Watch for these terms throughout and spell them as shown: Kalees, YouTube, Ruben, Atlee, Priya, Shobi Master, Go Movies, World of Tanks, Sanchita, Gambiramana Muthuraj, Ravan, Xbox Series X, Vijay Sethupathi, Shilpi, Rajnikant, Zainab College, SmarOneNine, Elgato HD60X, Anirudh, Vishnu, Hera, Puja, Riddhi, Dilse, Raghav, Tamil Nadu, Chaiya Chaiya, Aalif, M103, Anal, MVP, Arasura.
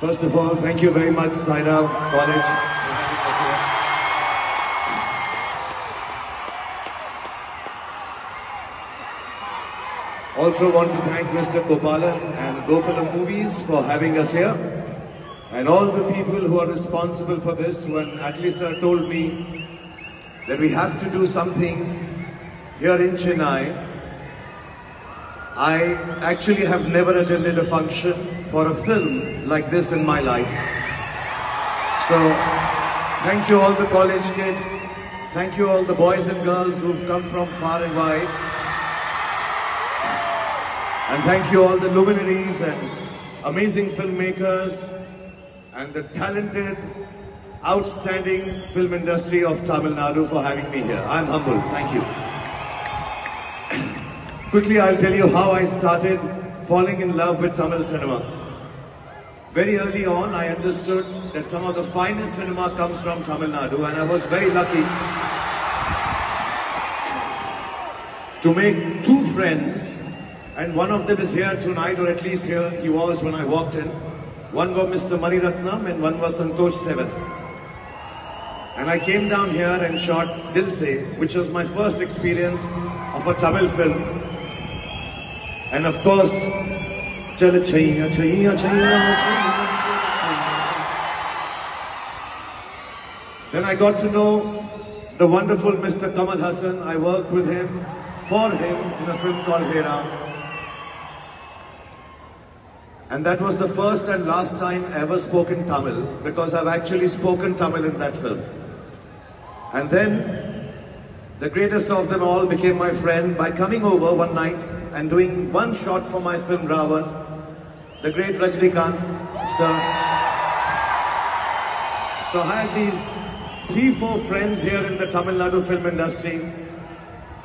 First of all, thank you very much, Zainab College, for having us here. Also want to thank Mr. Gopalan and Go Movies for having us here. And all the people who are responsible for this, when Atlee sir told me that we have to do something here in Chennai, I actually have never attended a function for a film like this in my life. So, thank you all the college kids. Thank you all the boys and girls who've come from far and wide. And thank you all the luminaries and amazing filmmakers and the talented, outstanding film industry of Tamil Nadu for having me here. I'm humbled. Thank you. Quickly, I'll tell you how I started falling in love with Tamil cinema. Very early on, I understood that some of the finest cinema comes from Tamil Nadu, and I was very lucky to make two friends, and one of them is here tonight, or at least here he was when I walked in. One was Mr. Mari Ratnam, and one was Santosh Sevet. And I came down here and shot Dilse, which was my first experience of a Tamil film. And of course, Chala Chaiya Chaiya Chaiya. Then I got to know the wonderful Mr. Kamal Hassan. I worked with him, for him, in a film called Hera. And that was the first and last time I ever spoke in Tamil, because I've actually spoken Tamil in that film. And then, the greatest of them all became my friend by coming over one night and doing one shot for my film Ravan, the great Rajnikant, sir. So I had these three, four friends here in the Tamil Nadu film industry,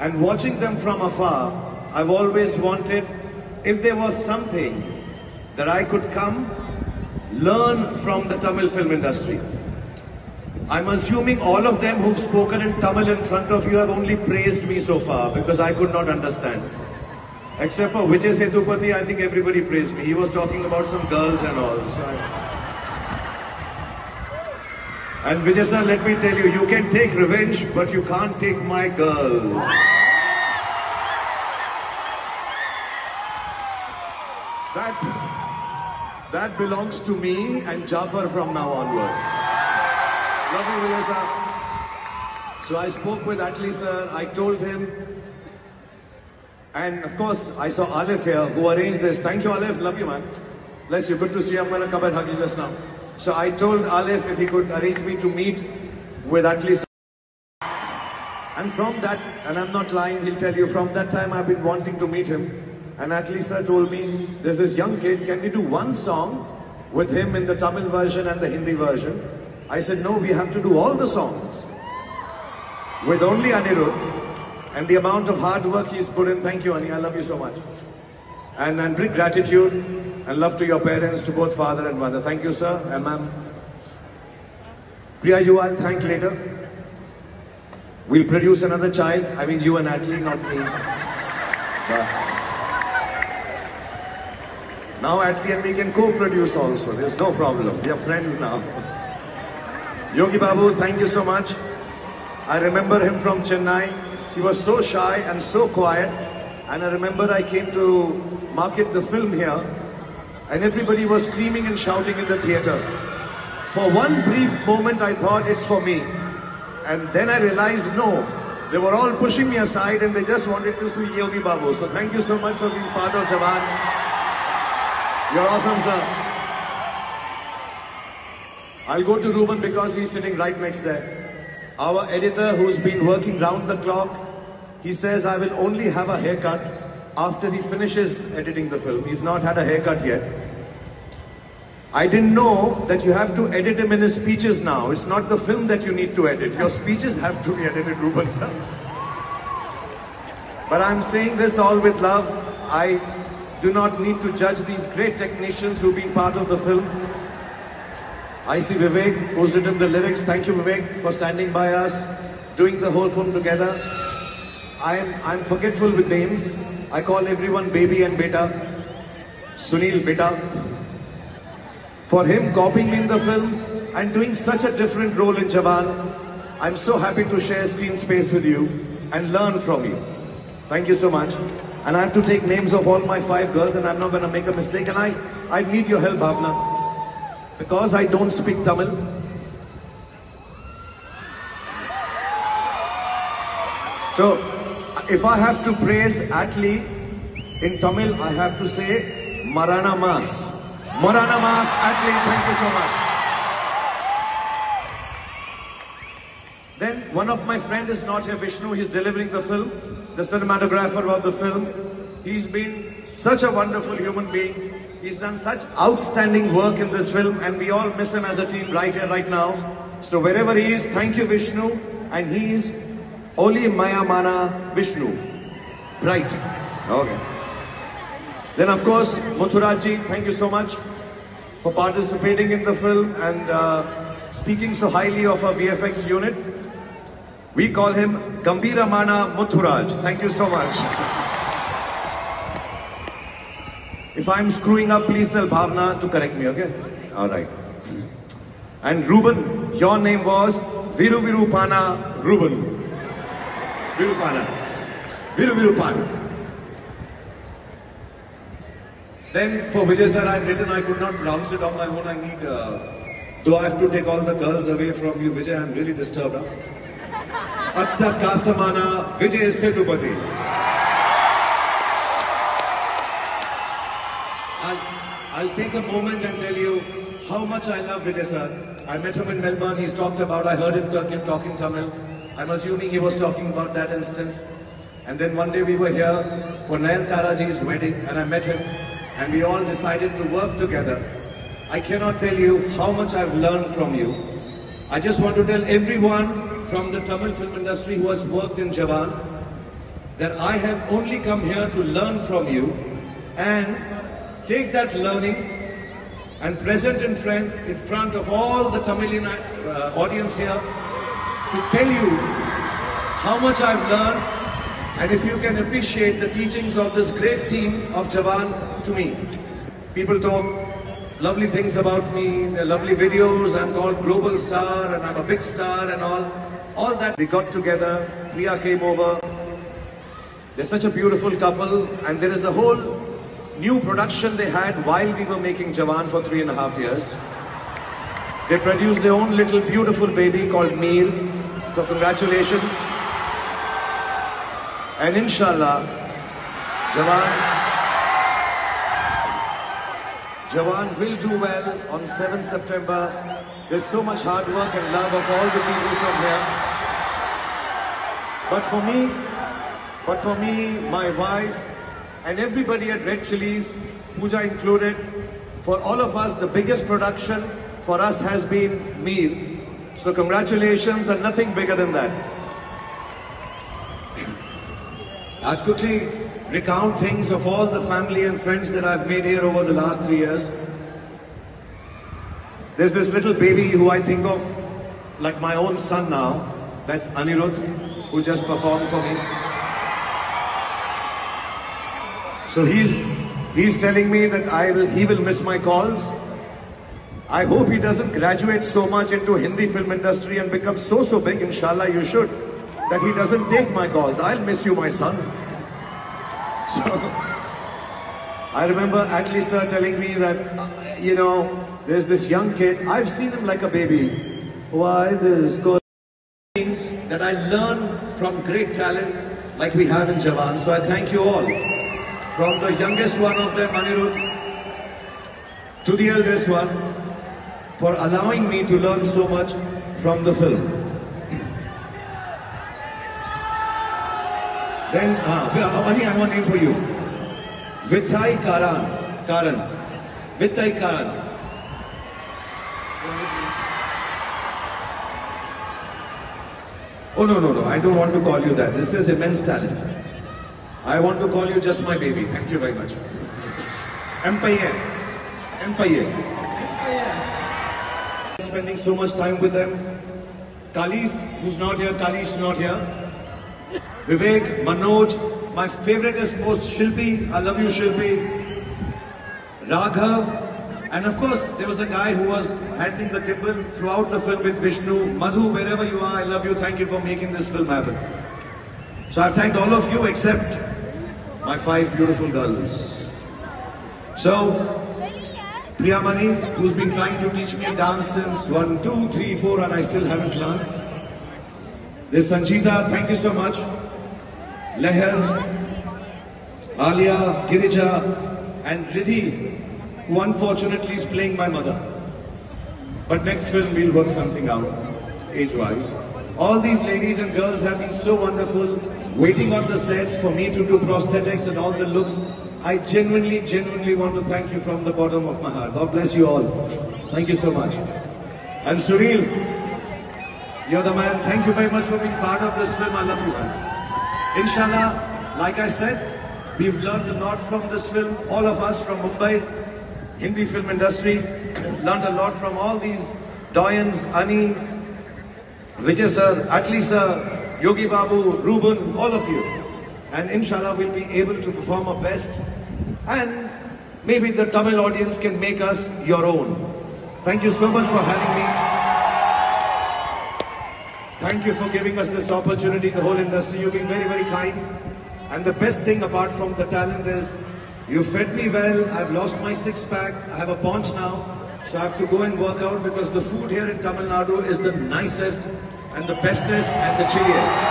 and watching them from afar, I've always wanted, if there was something that I could come, learn from the Tamil film industry. I'm assuming all of them who've spoken in Tamil in front of you have only praised me so far, because I could not understand. Except for Vijay Sethupathi, I think everybody praised me. He was talking about some girls and all. So and Vijay sir, let me tell you, you can take revenge, but you can't take my girls. That belongs to me and Jafar from now onwards. Love you, Vijay sir. So I spoke with Atlee sir, I told him. And of course, I saw Aalif here, who arranged this. Thank you, Aalif. Love you, man. Bless you. Good to see you. I'm going to come and hug you just now. So I told Aalif if he could arrange me to meet with Atlee. And from that, and I'm not lying, he'll tell you, from that time I've been wanting to meet him. And Atlee sir told me, there's this young kid, can we do one song with him in the Tamil version and the Hindi version? I said, no, we have to do all the songs with only Anirudh. And the amount of hard work he's put in, thank you, Ani, I love you so much. And bring gratitude and love to your parents, to both father and mother. Thank you, sir, and ma'am. Priya, you I'll thank later. We'll produce another child. I mean, you and Atlee, not me. But now Atlee and me can co-produce also. There's no problem. We are friends now. Yogi Babu, thank you so much. I remember him from Chennai. He was so shy and so quiet, and I remember I came to market the film here and everybody was screaming and shouting in the theatre. For one brief moment I thought it's for me, and then I realized no, they were all pushing me aside and they just wanted to see Yogi Babu. So thank you so much for being part of Jawan. You're awesome, sir. I'll go to Ruben because he's sitting right next there. Our editor who's been working round the clock, he says I will only have a haircut after he finishes editing the film. He's not had a haircut yet. I didn't know that you have to edit him in his speeches now. It's not the film that you need to edit. Your speeches have to be edited, Ruben sir. But I'm saying this all with love. I do not need to judge these great technicians who've been part of the film. I see Vivek, who's written the lyrics. Thank you, Vivek, for standing by us, doing the whole film together. I'm forgetful with names. I call everyone baby and beta. Sunil, beta. for him copying me in the films and doing such a different role in Jawan. I'm so happy to share screen space with you and learn from you. Thank you so much. And I have to take names of all my 5 girls and I'm not going to make a mistake. And I need your help, Bhavna, because I don't speak Tamil. So, if I have to praise Atlee in Tamil, I have to say Marana Mas. Marana Mas, Atlee, thank you so much. Then, one of my friends is not here, Vishnu. He's delivering the film, the cinematographer of the film. He's been such a wonderful human being. He's done such outstanding work in this film and we all miss him as a team right here, right now. So, wherever he is, thank you, Vishnu. And he is Oli Mayamana Vishnu. Right. Okay. Then of course, Muthuraji, thank you so much for participating in the film and speaking so highly of our VFX unit. We call him Gambiramana Muthuraj. Thank you so much. If I'm screwing up, please tell Bhavna to correct me, okay? Alright. And Ruben, your name was Virupana Ruben. Virupana. Then for Vijay sir, I've written, I could not pronounce it on my own. I need, though I have to take all the girls away from you, Vijay, I'm really disturbed. Huh? Atta Kasamana Vijay Sethupathi. I'll take a moment and tell you how much I love Vijay sir. I met him in Melbourne, he's talked about, I heard him talking Tamil. I'm assuming he was talking about that instance. And then one day we were here for Nayanthara ji's wedding and I met him and we all decided to work together. I cannot tell you how much I've learned from you. I just want to tell everyone from the Tamil film industry who has worked in Jawan that I have only come here to learn from you and take that learning and present in front of all the Tamilian audience here to tell you how much I've learned and if you can appreciate the teachings of this great team of Jawan to me. People talk lovely things about me, their lovely videos, I'm called global star and I'm a big star and all that. We got together, Priya came over, they're such a beautiful couple and there is a whole new production they had while we were making Jawan for 3.5 years. They produced their own little beautiful baby called Meel. So congratulations. And inshallah, Jawan will do well on 7th September. There's so much hard work and love of all the people from here. But for me, my wife and everybody at Red Chili's, Puja included, for all of us, the biggest production for us has been Meel. So congratulations and nothing bigger than that. I'd quickly recount things of all the family and friends that I've made here over the last 3 years. There's this little baby who I think of like my own son now. That's Anirudh, who just performed for me. So he's telling me that he will miss my calls. I hope he doesn't graduate so much into Hindi film industry and become so big, inshallah you should, that he doesn't take my calls. I'll miss you, my son. So, I remember Atlee sir telling me that, you know, there's this young kid, I've seen him like a baby. Why this goes means that I learn from great talent like we have in Jawan. So I thank you all. From the youngest one of them, Anirudh, to the eldest one, for allowing me to learn so much from the film. Then, Ani, I have a name for you. Vithai Karan. Oh, no, I don't want to call you that. This is immense talent. I want to call you just my baby. Thank you very much. Empire. Spending so much time with them. Kalees, who's not here, Vivek, Manoj, my favorite is most Shilpi, I love you Shilpi, Raghav, And of course, there was a guy who was handling the thimble throughout the film with Vishnu. Madhu, wherever you are, I love you. Thank you for making this film happen. So I've thanked all of you except my 5 beautiful girls. So, Priya Mani, who's been trying to teach me dance since 1, 2, 3, 4, and I still haven't learned. This Sanchita, thank you so much. Leher, Alia, Girija, and Riddhi, who unfortunately is playing my mother. But next film we'll work something out, age-wise. All these ladies and girls have been so wonderful, waiting on the sets for me to do prosthetics and all the looks. I genuinely want to thank you from the bottom of my heart. God bless you all. Thank you so much. And Sunil, you're the man. Thank you very much for being part of this film. I love you, man. Inshallah, like I said, we've learned a lot from this film. All of us from Mumbai, Hindi film industry, learned a lot from all these doyens, Ani, Vijay sir, Atlee sir, Yogi Babu, Ruben, all of you. And inshallah, we'll be able to perform our best. And maybe the Tamil audience can make us your own. Thank you so much for having me. Thank you for giving us this opportunity, the whole industry. You've been very, very kind. And the best thing apart from the talent is, you fed me well. I've lost my 6-pack. I have a paunch now. So I have to go and work out because the food here in Tamil Nadu is the nicest and the bestest and the chilliest.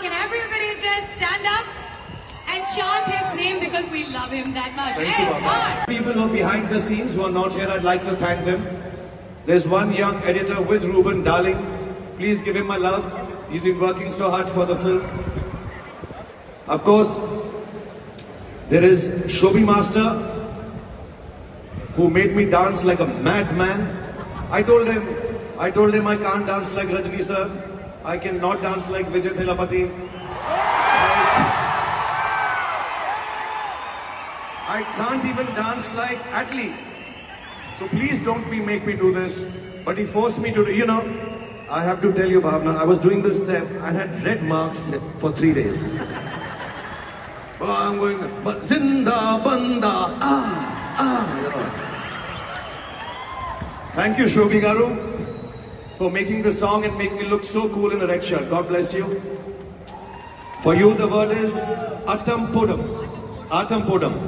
Can everybody just stand up and chant his name because we love him that much. Thank you, people who are behind the scenes who are not here, I'd like to thank them. There's one young editor with Ruben, darling. Please give him my love. He's been working so hard for the film. Of course, there is Shobi Master who made me dance like a madman. I told him I can't dance like Rajni sir. I cannot dance like Vijay Sethupathi. I can't even dance like Atlee. So please don't make me do this. But he forced me to do, you know. I have to tell you, Bhavna, I was doing this step. I had red marks for 3 days. I'm going, Zinda Banda, you know. Thank you, Shobi Garu, for making the song and making me look so cool in a red shirt. God bless you. For you, the word is Attam Podam. Attam Podam.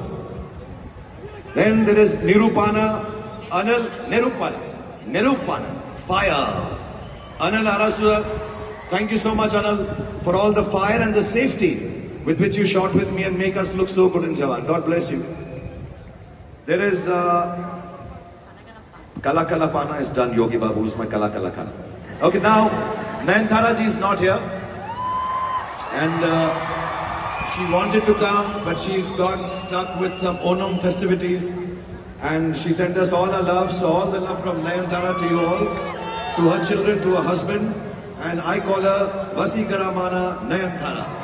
Then there is Nirupana, Anal, Nirupana. Nirupana, fire. Anal Arasura, thank you so much, Anal, for all the fire and the safety with which you shot with me and make us look so good in Jawan. God bless you. There is Kala Kala Pana is done. Yogi Babu is my Kala Kala Kala. Okay, now Nayanthara ji is not here, and she wanted to come, but she's got stuck with some Onam festivities, and she sent us all her love. So all the love from Nayanthara to you all, to her children, to her husband, and I call her Vasigaramana Nayanthara.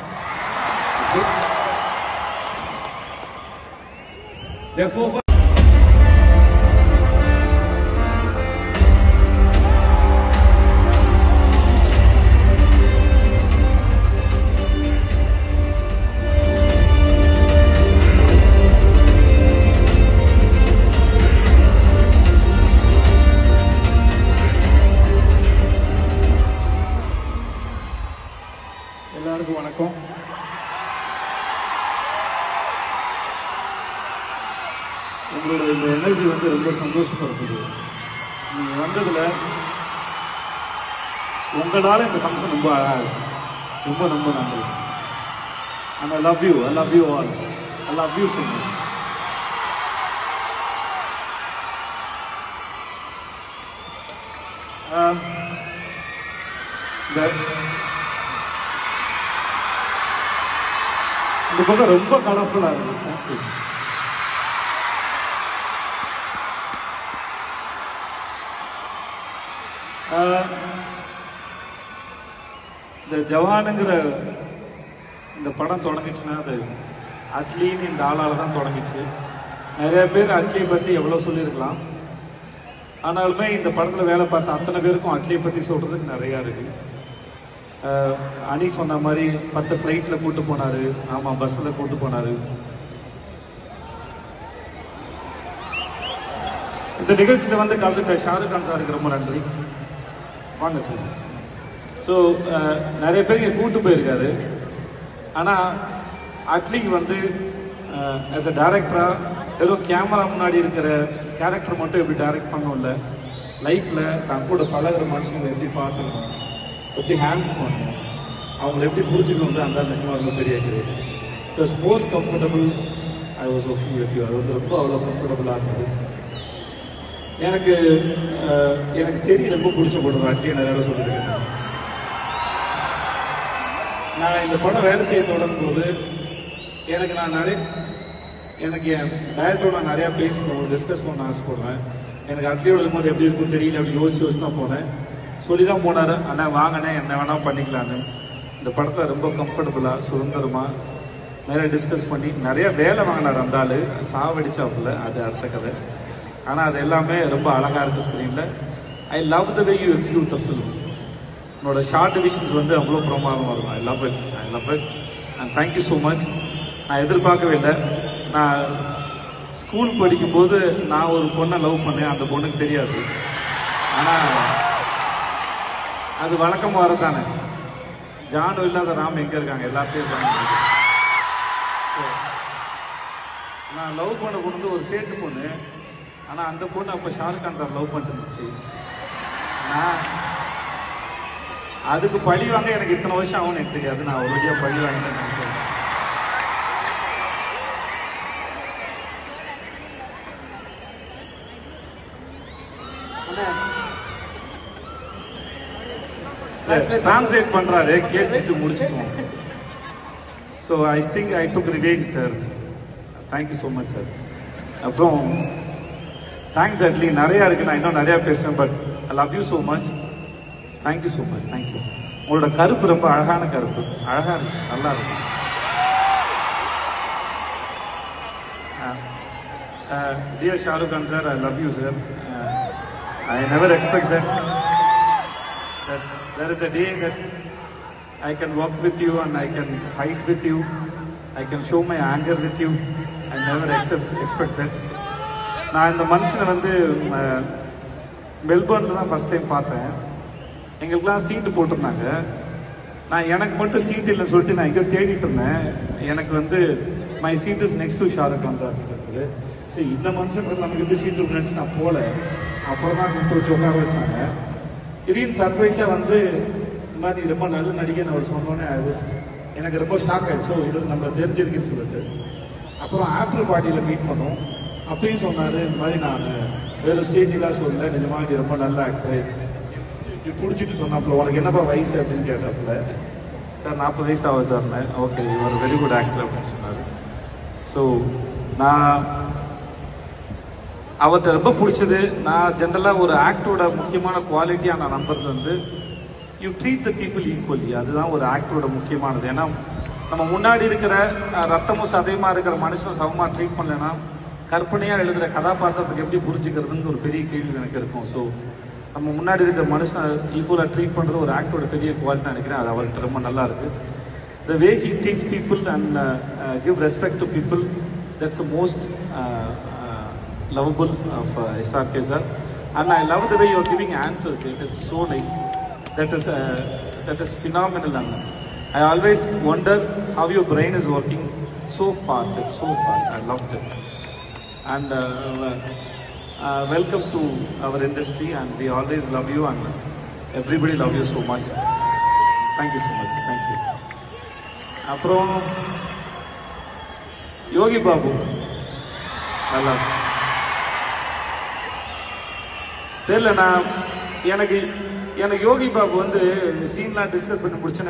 Therefore. And I love you all. I love you so much. Thank you. The Jawan and the Padan Tornichna, the Atlee in Daladan Tornichi. I have been Atlee Patti, Evolosuli Glam. And I'll make in the Padre Vela Patanavir, Atlee Patti Soto in Narayari. Anisona Mari, Patha Flight Laputuponari, Ama Basala Putuponari, இந்த நிகழ்ச்சியில் வந்து கலந்துட்ட ஷாருக் கான் சாருக்கு ரொம்ப நன்றி. வாங்க sir. So நிறைய பேர் இங்கே கூட்டு போயிருக்காரு. ஆனால் அட்லிக்கு வந்து ஆஸ் அ டேரக்டராக வெறும் கேமரா முன்னாடி இருக்கிற கேரக்டர் மட்டும் எப்படி டேரக்ட் பண்ணவும் இல்லை, லைஃப்பில் தான் கூட பழகிற மனுஷங்களை எப்படி பார்த்துக்கணும், எப்படி ஹேண்டில் பண்ணணும், அவங்களை எப்படி புரிஞ்சுக்கணும், அந்த நிஜமாக ரொம்ப பெரிய great. It was most comfortable. I was okay with you. அது வந்து ரொம்ப அவ்வளோ கம்ஃபர்டபுளாக இருந்தது. எனக்கு தெரிய ரொம்ப பிடிச்ச படம். அட்லீ நிறையா சொல்லியிருக்கேன். நான் இந்த படம் வேலை செய்ய தொடங்கும்போது எனக்கு என் டேரக்டரோட நான் நிறையா பேசணும், டிஸ்கஸ் பண்ண ஆசைப்படுவேன். எனக்கு அட்லியோட இருக்கும்போது எப்படி இருக்குன்னு தெரியல, அப்படி யோசிச்சு தான் போனேன். சொல்லி தான் போனார், அண்ணா வாங்கினேன், என்ன வேணால் பண்ணிக்கலான்னு. இந்த படத்தில் ரொம்ப கம்ஃபர்டபுளாக சுதந்திரமாக நிறையா டிஸ்கஸ் பண்ணி நிறையா வேலை வாங்கினார். அந்த ஆள் சாவடிச்சாப்புல, அது அடுத்த கதை. ஆனால் அது எல்லாமே ரொம்ப அழகாக இருக்குது ஸ்க்ரீனில். I love the way you execute the film. உன்னோட ஷார்ட் டிவிஷன்ஸ் வந்து அவ்வளோ பிரமாதமாக இருக்கும். I love it and thank you so much. நான் எதிர்பார்க்கவே இல்லை. நான் ஸ்கூல் படிக்கும்போது நான் ஒரு பொண்ணை லவ் பண்ணேன். அந்த பொண்ணுக்கு தெரியாது, ஆனால் அது வழக்கம் வரத்தானே. ஜானு இல்லாத ராம் எங்கே இருக்காங்க, எல்லாத்தையும் இருக்காங்க. ஸோ நான் லவ் பண்ண பொண்ணு வந்து ஒரு சேட்டு பொண்ணு. ஆனால் அந்த பொண்ணு அப்போ ஷாருக் கான் சார் லவ் பண்ணிட்டு இருந்துச்சு. நான் அதுக்கு பழி வாங்க எனக்கு இத்தனை வருஷம் ஆகும்னு எனக்கு தெரியாது. நான் ஒருவடியாக பழி வாங்கினேன் நினைக்கிறேன். டிரான்ஸ்லேட் பண்ணுறாரு, கேட்டுட்டு முடிச்சிட்டோம். So I think I took revenge sir. Thank you so much sir. அப்புறம் தேங்க்ஸ் அட்லீ. நிறையா இருக்குது, நான் இன்னும் நிறையா பேசுவேன். But I love you so much. Thank you so much. Thank you. உங்களோட கருப்பு ரொம்ப அழகான கருப்பு, அழகாக இருக்கு, நல்லா இருக்கு. Dear Shahrukh Khan sir, I love you sir. I never expect that there is a day that I can work with you and I can fight with you. I can show my anger with you. I never expect that. நான் இந்த மனுஷனை வந்து மெல்பர்னில் தான் first time பார்த்தேன். எங்களுக்கெல்லாம் சீட்டு போட்டிருந்தாங்க. நான் எனக்கு மட்டும் சீட் இல்லைன்னு சொல்லிட்டு நான் எங்கேயோ தேடிட்டு இருந்தேன். எனக்கு வந்து my seat is next to Shahrukh Khan sir இருக்குது. சரி, இந்த மனுஷன் நமக்கு எப்படி சீட்டு இருக்குன்னு நான் போகல. அப்புறம் தான் கூப்பிட்டு வச்சு உட்கார வச்சாங்க. திடீர்னு சர்ப்ரைஸாக வந்து இந்த மாதிரி ரொம்ப நல்ல நடிகை அவர் சொன்னோன்னே எனக்கு ரொம்ப ஷாக் ஆகிடுச்சோ, இது நம்மளை தெரிஞ்சிருக்குன்னு சொல்லிட்டு. அப்புறம் ஆஃப்டர் பார்ட்டியில் மீட் பண்ணோம். அப்பயும் சொன்னார், இந்த மாதிரி நான் வேறு ஸ்டேஜிலாம் சொல்லலை, நிஜமாக ரொம்ப நல்ல ஆக்டர் இப்படி பிடிச்சிட்டு சொன்னாப்புல. உனக்கு என்னப்பா வயசு அப்படின்னு கேட்டாப்புல. சார் 40 வயசு ஆகும் சார்னு. ஓகே, இவர் வெரி குட் ஆக்டர் அப்படின்னு சொன்னார். ஸோ நான் அவர்கிட்ட ரொம்ப பிடிச்சது, நான் ஜென்ரலாக ஒரு ஆக்டரோட முக்கியமான குவாலிட்டியாக நான் நம்புறது வந்து you treat the people equally. அதுதான் ஒரு ஆக்டரோட முக்கியமானது. ஏன்னா நம்ம முன்னாடி இருக்கிற ரத்தமும் சதயமாக இருக்கிற மனுஷனை சமமாக ட்ரீட் பண்ணலைன்னா கற்பனையாக எழுதுகிற கதாபாத்திரத்துக்கு எப்படி புரிஞ்சுக்கிறதுன்னு ஒரு பெரிய கேள்வி எனக்கு இருக்கும். ஸோ நம்ம முன்னாடி இருக்கிற மனுஷனை ஈக்குவலாக ட்ரீட் பண்ணுறது ஒரு ஆக்டரோட பெரிய குவாலிட்டி நினைக்கிறேன். அது அவர்கிட்ட ரொம்ப நல்லா இருக்குது. The way he treats people and give respect to people, that's a most lovable of SRK sir. And I love the way you are giving answers. It is so nice. That is phenomenal. I always wonder how your brain is working so fast. It's so fast. I loved it. And welcome to our industry. And we always love you. And everybody love you so much. Thank you so much. Thank you. Apro Yogi Babu. I love you. தெரியல, நான் எனக்கு யோகி பாபு வந்து சீன்லாம் discuss பண்ணி முடிச்சேன்.